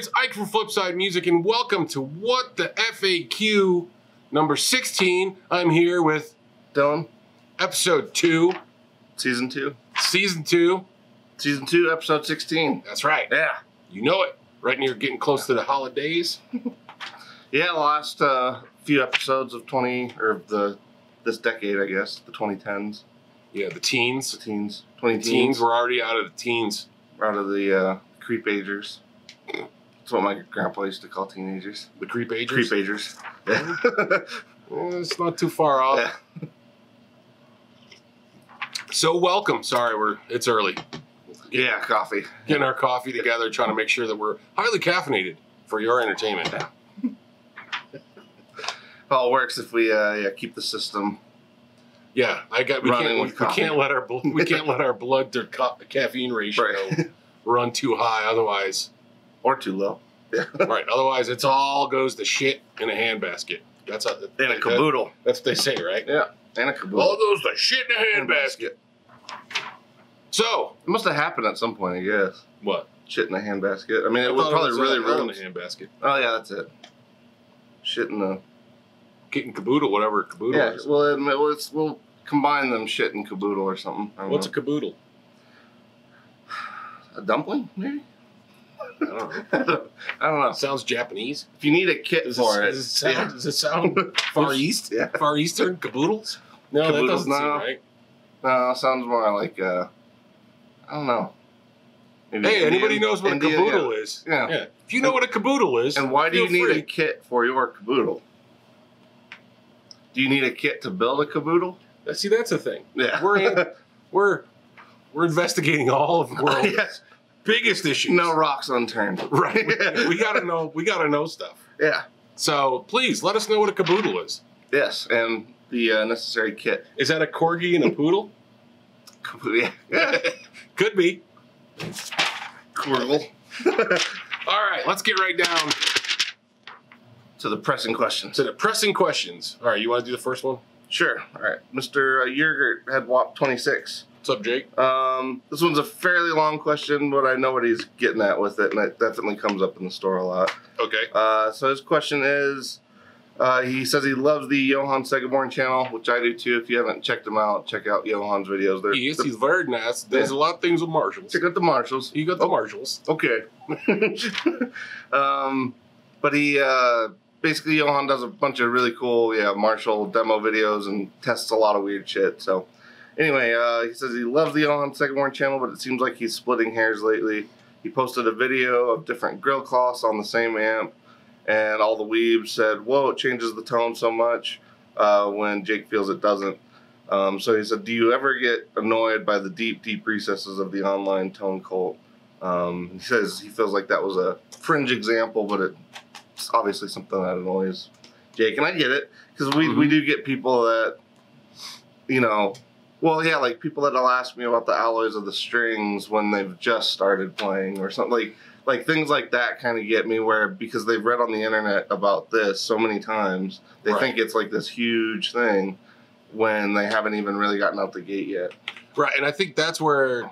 it's Ike from Flipside Music, and welcome to What the F.A.Q. number 16. I'm here with Dylan. Episode 2. Season 2. Season 2. Season 2, episode 16. That's right. Yeah. You know it. Right near getting close to the holidays. Yeah, last few episodes of this decade, I guess, the 2010s. Yeah, the teens. The teens. 20 teens. We're already out of the teens. We're out of the creepagers. That's what my grandpa used to call teenagers. The creepagers? Creepagers. Yeah. Well, it's not too far off. Yeah. So welcome. Sorry, it's early. Yeah, coffee. Getting our coffee together, trying to make sure that we're highly caffeinated for your entertainment. Yeah. Well, it works if we keep the system. Yeah, we can't let our blood to caffeine ratio run too high, otherwise, or too low. Yeah. Right. Otherwise, it all goes to shit in a handbasket. That's how. And a caboodle. That's what they say, right? Yeah. And a caboodle. All goes to shit in a handbasket. So it must have happened at some point, I guess. What? Shit in a handbasket. I mean, it was probably really ruined. In a handbasket. Oh yeah, that's it. Shit in a. Getting caboodle, whatever caboodle is. Yeah, well, we'll combine them shit and caboodle or something. What's a caboodle? A dumpling, maybe? I don't know. I don't know. It sounds Japanese. If you need a kit does it sound Far East? Yeah. Far Eastern? Caboodles? No, caboodles, that doesn't seem right. No, it sounds more like, I don't know. Maybe hey, anybody knows what a caboodle is? Yeah. Yeah. If you know what a caboodle is, and why do you need a kit for your caboodle? Do you need a kit to build a caboodle? See, that's a thing. Yeah. We're investigating all of the world's biggest issues. No rocks unturned. Right. We gotta know. We gotta know stuff. Yeah. So please let us know what a caboodle is. Yes, and the necessary kit. Is that a corgi and a poodle? Yeah. Could be. Corgle. All right. Let's get right down. To the pressing questions. All right, you want to do the first one? Sure. All right. Mr. Yergert had WAP 26. What's up, Jake? This one's a fairly long question, but I know what he's getting at with it, and it definitely comes up in the store a lot. Okay. So his question is, he says he loves the Johan Segeborn channel, which I do too. If you haven't checked him out, check out Johan's videos. He's very nice. There's a lot of things with Marshalls. Check out the Marshalls. You got the Marshalls. Okay. But he... Basically, Johan does a bunch of really cool, Marshall demo videos and tests a lot of weird shit. So, anyway, he says he loves the Johan Segeborn channel, but it seems like he's splitting hairs lately. He posted a video of different grill cloths on the same amp, and all the weebs said, whoa, it changes the tone so much when Jake feels it doesn't. So he said, do you ever get annoyed by the deep, deep recesses of the online tone cult? He says he feels like that was a fringe example, but it's obviously something that annoys Jake, and I get it, because we do get people that, like people that'll ask me about the alloys of the strings when they've just started playing or something, like things like that kind of get me, where because they've read on the internet about this so many times, they think it's like this huge thing when they haven't even really gotten out the gate yet. Right, and I think that's where,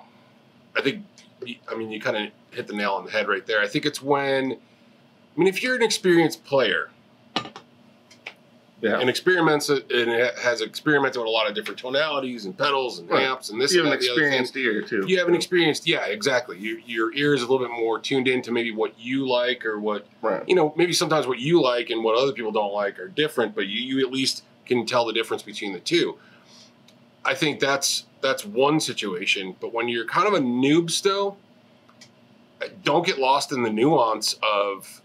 you kind of hit the nail on the head right there. I think it's when... if you're an experienced player and has experimented with a lot of different tonalities and pedals and amps and this and that. You have an experienced ear, too. You have an experienced, exactly. Your ear is a little bit more tuned in to maybe what you like or what, maybe sometimes what you like and what other people don't like are different, but you at least can tell the difference between the two. I think that's one situation, but when you're kind of a noob still, don't get lost in the nuance of...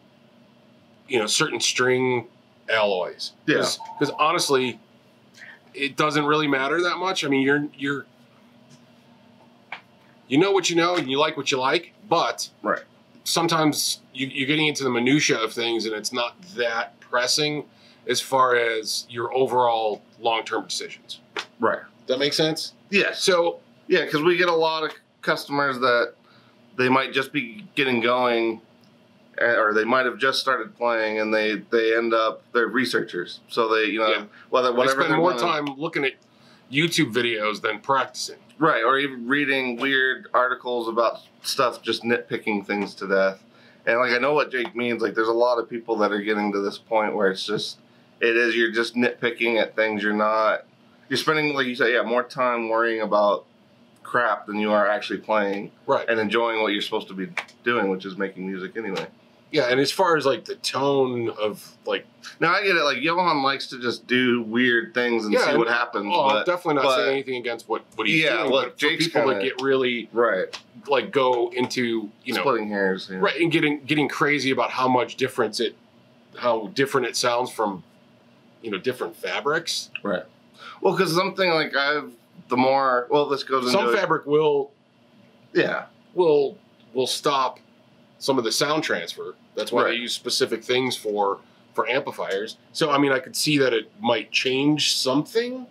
certain string alloys. Yeah. Because honestly, it doesn't really matter that much. I mean, you know what you know and you like what you like, but sometimes you're getting into the minutia of things and it's not that pressing as far as your overall long-term decisions. Right. Does that make sense? Yeah. So, yeah, because we get a lot of customers that they might just be getting going, or they might have just started playing, and they end up, they're researchers. So they, whatever they spend more time looking at YouTube videos than practicing. Right, or even reading weird articles about stuff, just nitpicking things to death. And like, I know what Jake means. Like, there's a lot of people that are getting to this point where it's just, you're just nitpicking at things. You're spending, like you say, more time worrying about crap than you are actually playing. Right. And enjoying what you're supposed to be doing, which is making music anyway. Yeah, and as far as, like, the tone of, like... Now, I get it. Like, Johan likes to just do weird things and see what happens. Oh, but, I'm definitely not saying anything against what he's doing. Well, but Jake's for people to get really... Right. Like, go into, you know... Splitting hairs. Yeah. Right, and getting crazy about how much difference it... How different it sounds from, you know, different fabrics. Right. Well, because something, like, the more... Well, this goes into... Some fabric will... Yeah. Will stop some of the sound transfer. That's why they use specific things for amplifiers. So, I mean, I could see that it might change something,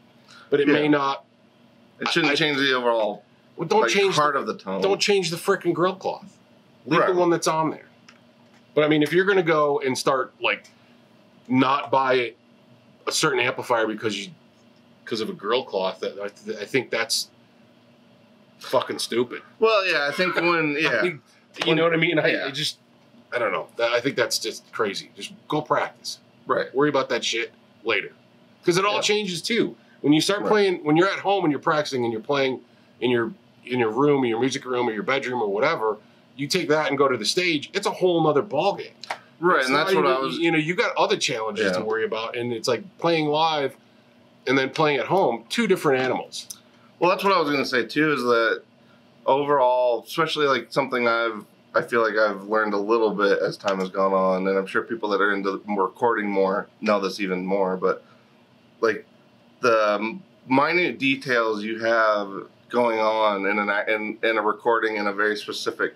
but it may not. It shouldn't change the overall part of the tone. Don't change the frickin' grill cloth. Leave the one that's on there. But, I mean, if you're going to go and start, like, not buy a certain amplifier because of a grill cloth, I think that's fucking stupid. Well, yeah, I think when, yeah. You know what I mean? I just, I don't know. I think that's just crazy. Just go practice. Right. Worry about that shit later. Because it all changes too. When you start playing, when you're at home and you're practicing and you're playing in your room or your music room or your bedroom or whatever, you take that and go to the stage, it's a whole other ballgame. Right, and that's what I was... You know, you got other challenges to worry about, and it's like playing live and then playing at home, two different animals. Well, that's what I was going to say too, is that overall, especially like something I feel like I've learned a little bit as time has gone on, and I'm sure people that are into recording more know this even more, but like the minute details you have going on in a recording in a very specific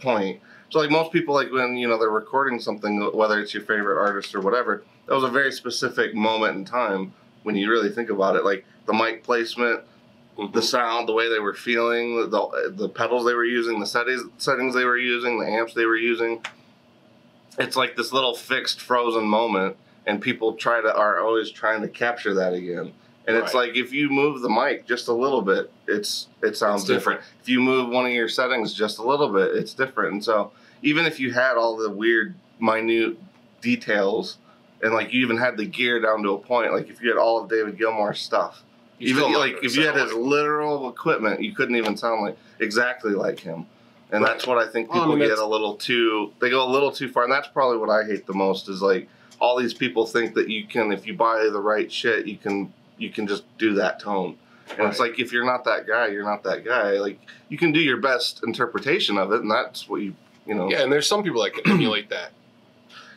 point. So like most people, like when, you know, they're recording something, whether it's your favorite artist or whatever, that was a very specific moment in time when you really think about it, like the mic placement, the sound, the way they were feeling, the pedals they were using, the settings they were using, the amps they were using. It's like this little fixed frozen moment, and people are always trying to capture that again. And it's like if you move the mic just a little bit, it sounds different. If you move one of your settings just a little bit, it's different. And so even if you had all the weird minute details, and like you even had the gear down to a point, like if you had all of David Gilmour's stuff, even like if you had his literal equipment, you couldn't even sound like exactly like him. And that's what I think people get a little too, they go a little too far. And that's probably what I hate the most, is like all these people think that you can, if you buy the right shit, you can just do that tone. And it's like, if you're not that guy, you're not that guy. Like you can do your best interpretation of it, and that's what you know. Yeah, and there's some people that can emulate that.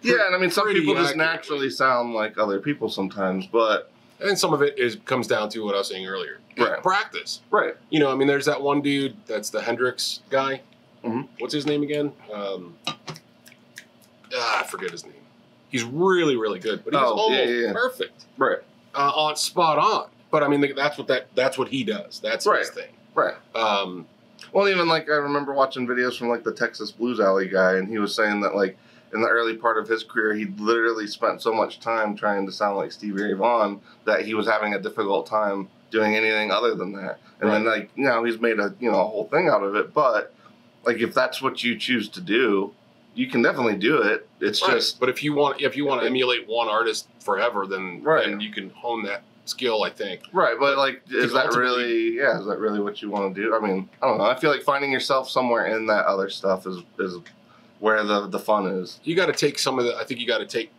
Yeah, and I mean some people just naturally sound like other people sometimes, but and some of it comes down to what I was saying earlier. Right. Practice. Right. You know, I mean, there's that one dude that's the Hendrix guy. Mm-hmm. What's his name again? I forget his name. He's really, really good, but he's almost perfect. Right. Spot on. But, I mean, that's what he does. That's his thing. Right. Well, even, like, I remember watching videos from, like, the Texas Blues Alley guy, and he was saying that, like, in the early part of his career, he literally spent so much time trying to sound like Stevie Ray Vaughan that he was having a difficult time doing anything other than that. And then, like, you know, he's made a whole thing out of it. But, like, if that's what you choose to do, you can definitely do it. It's just... But if you want to emulate one artist forever, then, then you can hone that skill, I think. Right, but, like, is that really what you want to do? I mean, I don't know. I feel like finding yourself somewhere in that other stuff is where the fun is. You got to take some of the, I think you take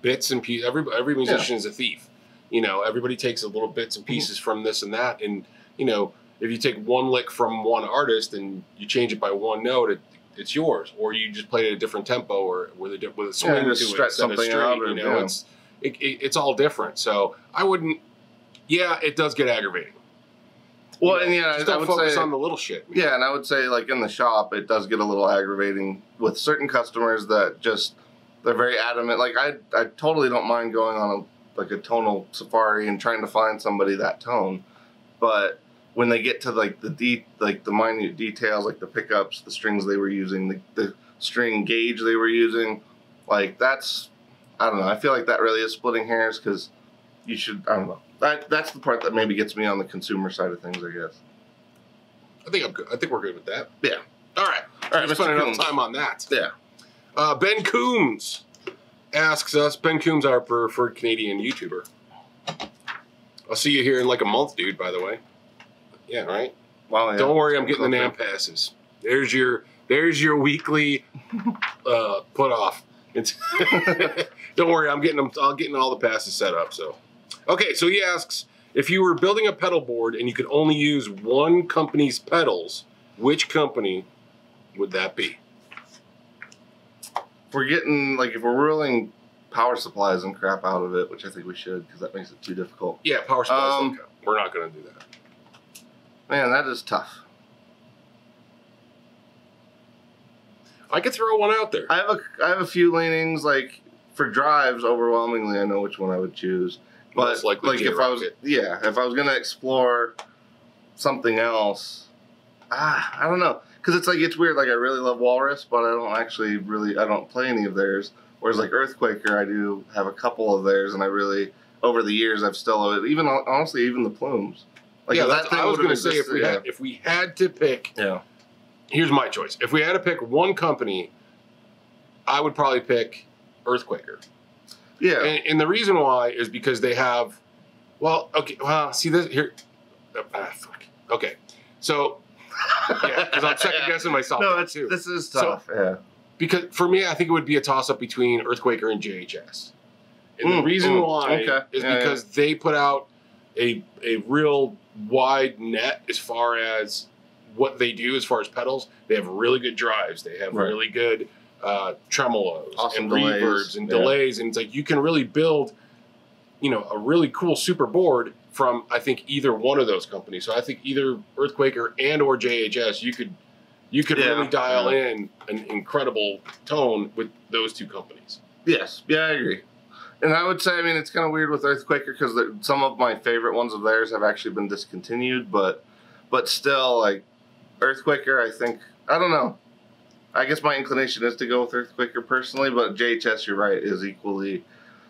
bits and pieces. Every musician is a thief. You know, everybody takes a little bits and pieces from this and that. And, you know, if you take one lick from one artist and you change it by one note, it's yours. Or you just play it at a different tempo or with a swing to it, something out. You know, it's all different. So I wouldn't, it does get aggravating. Well, and I would focus on the little shit. Yeah, and I would say, like, in the shop, it does get a little aggravating with certain customers that just, they're very adamant. Like, I totally don't mind going on a tonal safari and trying to find somebody that tone. But when they get to, like, the minute details, like the pickups, the strings they were using, the string gauge they were using, like, that's, I don't know. I feel like that really is splitting hairs because you should, I don't know. That's the part that maybe gets me on the consumer side of things, I guess. I think we're good with that. Yeah. All right, let's spend enough time on that. Yeah. Ben Coombs asks us. Ben Coombs, our preferred Canadian YouTuber. I'll see you here in like a month, dude, by the way. Yeah, right? Well, yeah. Don't worry, I'm getting the NAMM passes. There's your weekly put off. Don't worry, I'm getting them. I'm getting all the passes set up. So, okay. So he asks, if you were building a pedal board and you could only use one company's pedals, which company would that be? If we're getting, like, if we're ruling power supplies and crap out of it, which I think we should, because that makes it too difficult. Yeah, power supplies. Okay. We're not going to do that. Man, that is tough. I could throw one out there. I have a few leanings, like for drives. Overwhelmingly, I know which one I would choose. But like J Rocket. if I was gonna explore something else, I don't know, because it's weird. Like, I really love Walrus, but I don't play any of theirs. Whereas like Earthquaker, I do have a couple of theirs, and I really, over the years, I've still, even honestly, even the Plumes. Like, yeah, that thing I was gonna say, if we had to pick. Yeah. Here's my choice. If we had to pick one company, I would probably pick Earthquaker. Yeah. And the reason why is because they have, well, okay, well, see this here. Fuck. Okay. So, yeah, because I'm second guessing myself. No, that's too. This is tough. So, yeah. Because for me, I think it would be a toss up between Earthquaker and JHS. And the reason why is because they put out a real wide net as far as what they do as far as pedals. They have really good drives. They have really good tremolos, awesome, and delays, reverbs and delays. And it's like you can really build, you know, a really cool super board from, I think, either one of those companies. So I think either Earthquaker and or JHS, you could really dial in an incredible tone with those two companies. Yes. Yeah, I agree. And I would say, I mean, it's kind of weird with Earthquaker because some of my favorite ones of theirs have actually been discontinued, but still, like, Earthquaker, I think, I don't know. I guess my inclination is to go with Earthquaker personally, but JHS, you're right, is equally,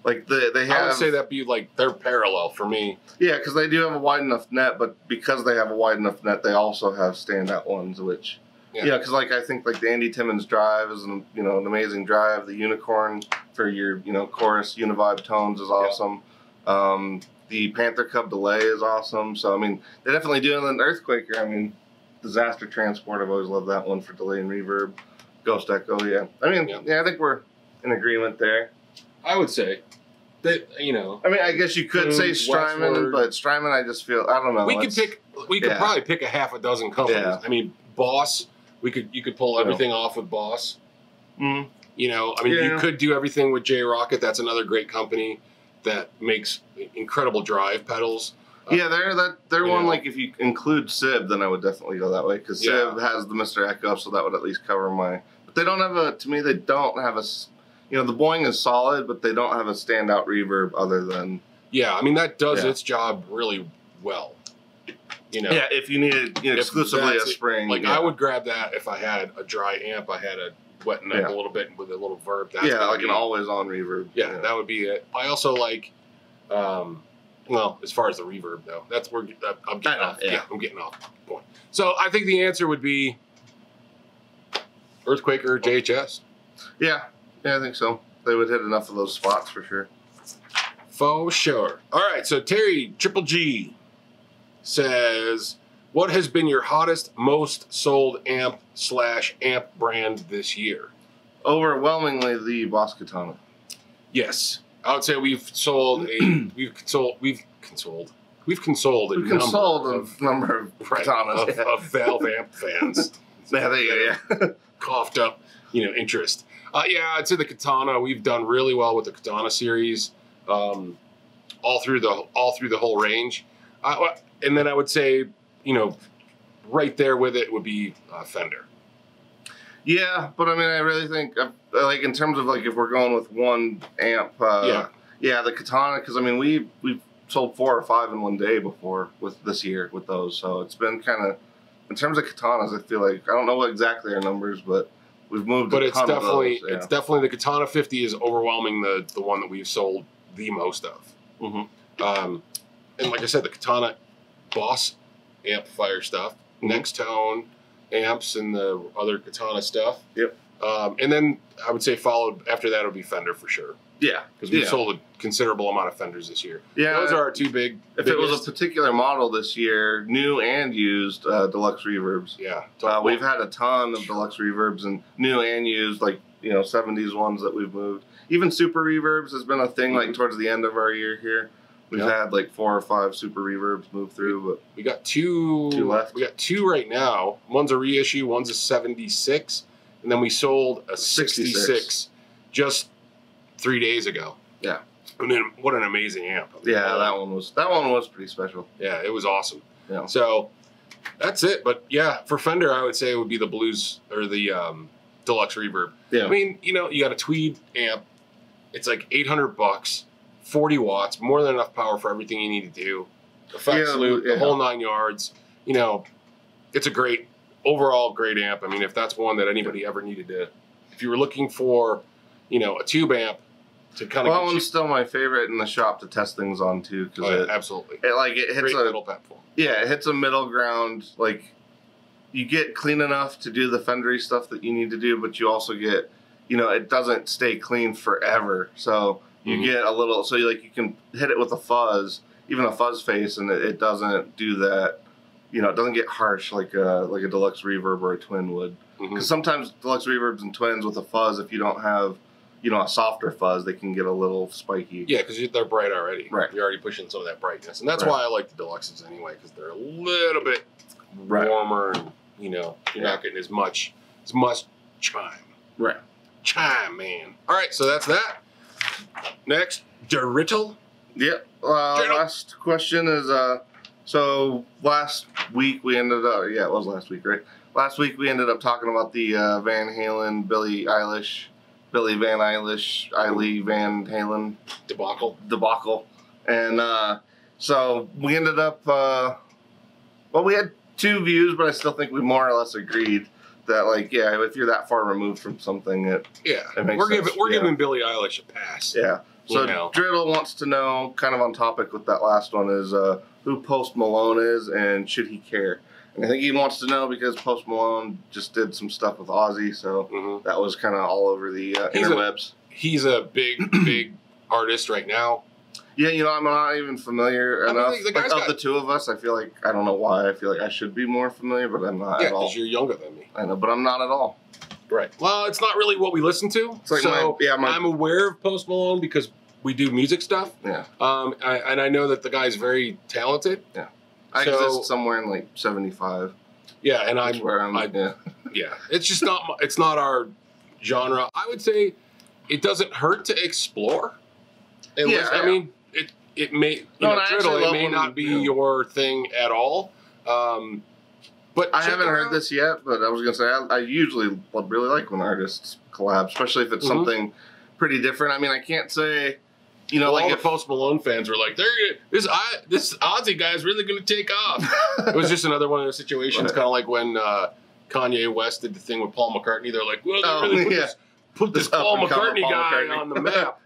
like, they have... I would say that'd be, like, they're parallel for me. Yeah, because they do have a wide enough net, but because they have a wide enough net, they also have standout ones, which... Yeah, because, like, I think, like, the Andy Timmons drive is, you know, an amazing drive. The Unicorn for your, you know, chorus, univibe tones is awesome. Yeah. The Panther Cub delay is awesome. So, I mean, they're definitely doing an Earthquaker. I mean... Disaster Transport, I've always loved that one for delay and reverb. Ghost Echo, yeah. I mean, yeah, I think we're in agreement there. I would say that, you know. I mean, I guess you could say Strymon, Westward. But Strymon, I just feel, I don't know. We could probably pick a half a dozen companies. Yeah. I mean, Boss, you could pull everything off with Boss. Mm-hmm. You know, I mean, you could do everything with J Rocket. That's another great company that makes incredible drive pedals. Yeah, they're one, like, if you include Sib, then I would definitely go that way, because Sib has the Mr. Echo, so that would at least cover my... But they don't have a... To me, they don't have a... You know, the Boeing is solid, but they don't have a standout reverb other than... Yeah, I mean, that does its job really well. You know? Yeah, if you needed, you know, exclusively a spring... Like, I would grab that if I had a dry amp, I had a wetting up a little bit with a little verb. That's like an always-on reverb. Yeah, that would be it. I also like... Well, as far as the reverb, though, that's where I'm getting off. Yeah, I'm getting off point. So I think the answer would be Earthquaker or JHS. Yeah, I think so. They would hit enough of those spots for sure. For sure. All right, so Terry Triple G says, what has been your hottest, most sold amp/amp brand this year? Overwhelmingly, the Boss Katana. Yes. I would say we've consoled a number of Katanas of Valve amp fans. Yeah, there you go. Yeah, coughed up, you know, interest. Yeah, I'd say the Katana. We've done really well with the Katana series, all through the whole range. And then I would say, you know, right there with it would be Fender. Yeah, but I mean, I really think, like, in terms of, like, if we're going with one amp, the Katana, because I mean, we've sold 4 or 5 in one day before with this year with those, so it's been kind of, in terms of Katanas, I feel like, I don't know what exactly our numbers, but we've moved. But it's definitely the Katana 50 is overwhelming the one that we've sold the most of. Mm-hmm. And like I said, the Katana Boss amplifier stuff, mm-hmm. Next Tone. amps and the other Katana stuff. Yep. And then I would say followed after that would be Fender for sure. Yeah, because we sold a considerable amount of Fenders this year. Yeah, those are our two big. If biggest. It was a particular model this year, new and used Deluxe Reverbs. Yeah, we've had a ton of Deluxe Reverbs and new and used, like, you know, 70s ones that we've moved. Even Super Reverbs has been a thing. Mm-hmm. Like towards the end of our year here, we've had like 4 or 5 Super Reverbs move through. But we got two left. We got 2 right now. One's a reissue. One's a 76, and then we sold a 66. Just 3 days ago. Yeah. And then what an amazing amp. I mean, yeah, that one was pretty special. Yeah, it was awesome. Yeah. So that's it. But yeah, for Fender, I would say it would be the blues or the Deluxe Reverb. Yeah. I mean, you know, you got a tweed amp. It's like $800, 40 watts, more than enough power for everything you need to do. Effects loop, the whole 9 yards. You know, it's a great, overall great amp. I mean, if that's one that anybody ever needed to, if you were looking for, you know, a tube amp, to kind of. That one's still my favorite in the shop to test things on too, because absolutely, it hits great middle platform. Yeah, it hits a middle ground. Like, you get clean enough to do the Fendery stuff that you need to do, but you also get, you know, it doesn't stay clean forever. So you get a little. So you can hit it with a fuzz, even a fuzz face, and it doesn't do that. You know, it doesn't get harsh like a Deluxe Reverb or a Twin would. Because sometimes Deluxe Reverbs and Twins with a fuzz, if you don't have, you know, a softer fuzz, they can get a little spiky. Yeah, because they're bright already. Right. You're already pushing some of that brightness. And that's why I like the Deluxes anyway, because they're a little bit warmer and, you know, you're not getting as much chime. Right. Chime, man. All right, so that's that. Next, Drittle. Yep. Last question is, so last week we ended up, yeah, it was last week, right? Last week we ended up talking about the Van Halen, Billy Van Halen debacle. And so we ended up, well, we had 2 views, but I still think we more or less agreed that, like, yeah, if you're that far removed from something, it makes sense. We're giving Billie Eilish a pass. Yeah. So Driddle wants to know, kind of on topic with that last one, is who Post Malone is and should he care? I think he wants to know because Post Malone just did some stuff with Ozzy, so that was kind of all over the interwebs. He's a big artist right now. Yeah, you know, I'm not even familiar enough. Of the two of us, I feel like, I don't know why, I feel like I should be more familiar, but I'm not at all. Yeah, because you're younger than me. I know, but I'm not at all. Right. Well, it's not really what we listen to, it's like I'm aware of Post Malone because we do music stuff. Yeah. And I know that the guy's very talented. Yeah. I exist somewhere in like 75. Yeah, and yeah, it's just not. It's not our genre. I would say it doesn't hurt to explore. I mean, it may it may not be your thing at all. But I haven't heard this yet. But I was gonna say I usually really like when artists collab, especially if it's something pretty different. I mean, I can't say. You know, like all the Post Malone fans were like, this Ozzy guy is really going to take off. It was just another one of those situations, kind of like when Kanye West did the thing with Paul McCartney. They're like, well, put this Paul McCartney guy on the map.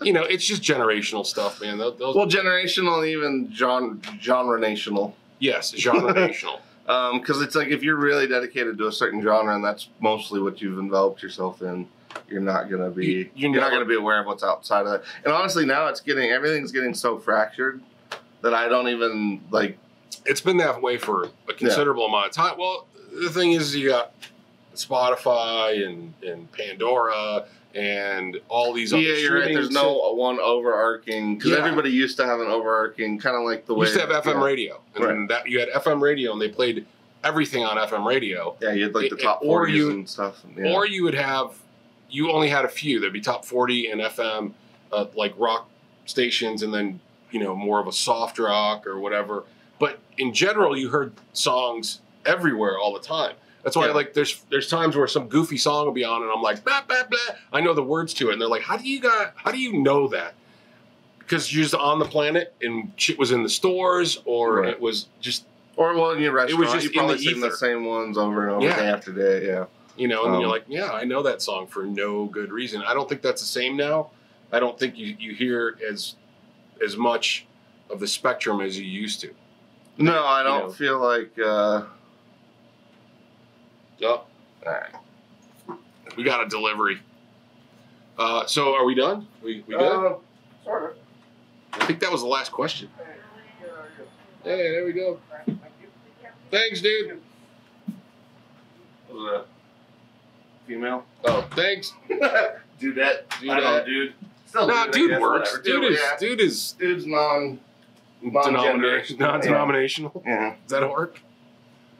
You know, it's just generational stuff, man. Those generational and even genre-national. Yes, genre-national. Because it's like if you're really dedicated to a certain genre and that's mostly what you've enveloped yourself in, you're not gonna be you're not gonna be aware of what's outside of that. And honestly, now everything's getting so fractured that I don't even like. It's been that way for a considerable amount of time. Well, the thing is, you got Spotify and Pandora and all these other streaming. You're right. There's no one overarching because everybody used to have an overarching kind of like the way you used to have FM radio, and then that you had FM radio and they played everything on FM radio. Yeah, you had like the top 40s and stuff, or you would have. You only had a few. There'd be top 40 and FM, like rock stations, and then, you know, more of a soft rock or whatever. But in general, you heard songs everywhere all the time. That's why, like, there's times where some goofy song will be on, and I'm like, blah, blah, blah. I know the words to it, and they're like, how do you know that? Because you're just on the planet, and shit was in the stores, or it was just, or well, in your restaurant, it was just you probably seen the same ones over and over day after day. Yeah. You know, and you're like, yeah, I know that song for no good reason. I don't think that's the same now. I don't think you hear as much of the spectrum as you used to. No, I don't feel like Oh. All right. We got a delivery. So are we done? We good? Sort of. I think that was the last question. Hey, there we go. Thanks, dude. What was that? Female? Oh, thanks. Do that. Do I that, know, dude. Still nah, dude works. Whatever. Dude is. Dude's non-denominational. Yeah. Does that work?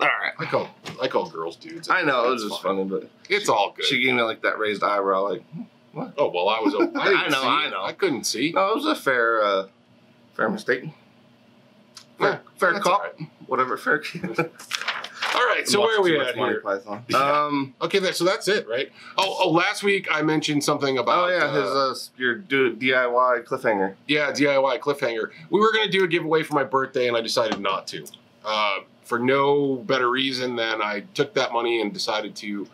All right. I call girls dudes. I know. It was just funny, but it's all good. She gave me like that raised eyebrow, like what? Oh well, I was. I know. I couldn't see. No, it was a fair mistake. Fair cop. Right. Whatever. Fair. All right, so where are we at here? Python. Yeah. Okay, so that's it, right? Oh, last week I mentioned something about... Oh, yeah, your DIY cliffhanger. Yeah, DIY cliffhanger. We were going to do a giveaway for my birthday, and I decided not to. For no better reason than I took that money and decided to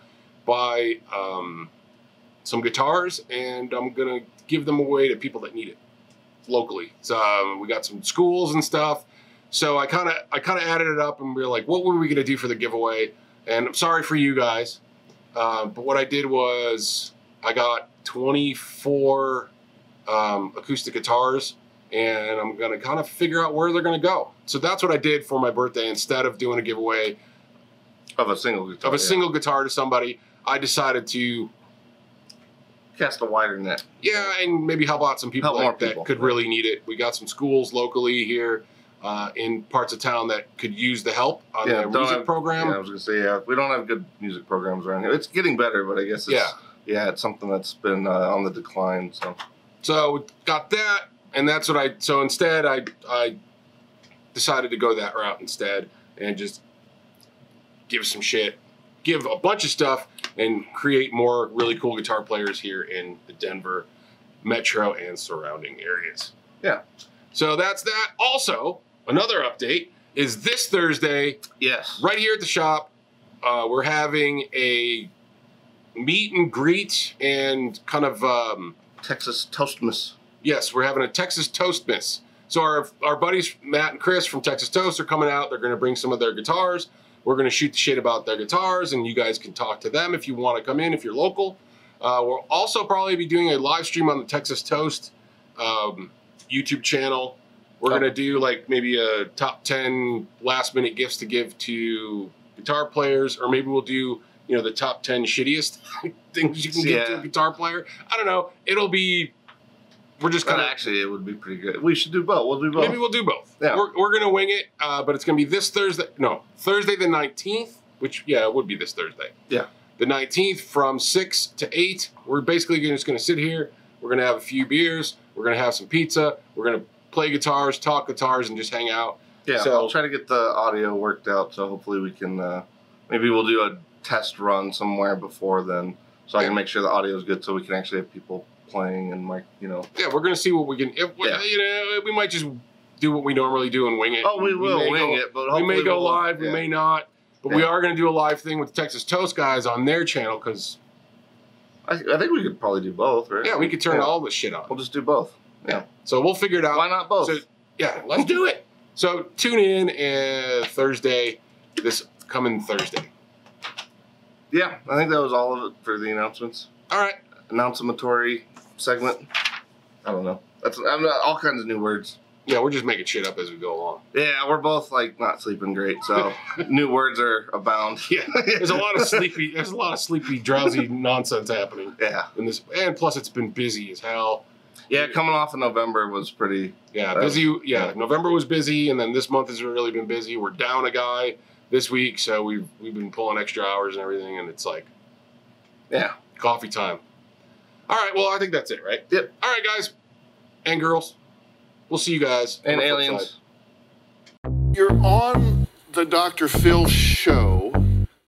buy some guitars, and I'm going to give them away to people that need it locally. So we got some schools and stuff. So I kind of added it up, and we were like, what were we going to do for the giveaway? And I'm sorry for you guys, but what I did was I got 24 acoustic guitars, and I'm going to kind of figure out where they're going to go. So that's what I did for my birthday. Instead of doing a giveaway of a single guitar to somebody, I decided to cast a wider net. Yeah, and maybe help out some people that could really need it. We got some schools locally here. In parts of town that could use the help on their music program. Yeah, I was going to say, yeah, we don't have good music programs around here. It's getting better, but I guess it's something that's been on the decline. So we got that, and that's what I, so instead I decided to go that route instead and just give some shit, give a bunch of stuff, and create more really cool guitar players here in the Denver metro and surrounding areas. Yeah. So that's that. Also, another update is this Thursday. Yes. Right here at the shop, we're having a meet and greet and kind of Texas Toastmas. Yes, we're having a Texas Toastmas. So our buddies Matt and Chris from Texas Toast are coming out. They're going to bring some of their guitars. We're going to shoot the shit about their guitars, and you guys can talk to them if you want to come in if you're local. We'll also probably be doing a live stream on the Texas Toast YouTube channel. We're going to do like maybe a top 10 last minute gifts to give to guitar players, or maybe we'll do, you know, the top 10 shittiest things you can give to a guitar player. I don't know. It'll be, we're just kind of, actually it would be pretty good. We should do both. We'll do both. Maybe we'll do both. Yeah. We're going to wing it, but it's going to be this Thursday. No, Thursday the 19th, which it would be this Thursday. Yeah. The 19th from 6 to 8. We're basically just going to sit here. We're going to have a few beers. We're going to have some pizza. We're going to play guitars, talk guitars, and just hang out. Yeah, so I'll try to get the audio worked out, so hopefully we can maybe we'll do a test run somewhere before then, so I can make sure the audio is good so we can actually have people playing and mic, you know. Yeah, we're going to see what we can. You know, we might just do what we normally do and wing it. Oh, we will wing it, but we may go live, we may not. But we are going to do a live thing with the Texas Toast guys on their channel, because I think we could probably do both, right? Yeah, we could turn all this shit on. We'll just do both. Yeah. So we'll figure it out. Why not both? So, yeah, let's do it. So tune in Thursday, this coming Thursday. Yeah, I think that was all of it for the announcements. All right. Announcematory segment. I don't know. I'm not, all kinds of new words. Yeah, we're just making shit up as we go along. Yeah, we're both like not sleeping great, so new words are abound. Yeah, there's a lot of sleepy, drowsy nonsense happening. Yeah, and plus it's been busy as hell. Yeah, coming off of November was pretty. Yeah, busy. Yeah, November was busy, and then this month has really been busy. We're down a guy this week, so we've been pulling extra hours and everything, and it's like, coffee time. All right, well I think that's it, right? Yep. All right, guys and girls. We'll see you guys. And aliens. You're on the Dr. Phil show.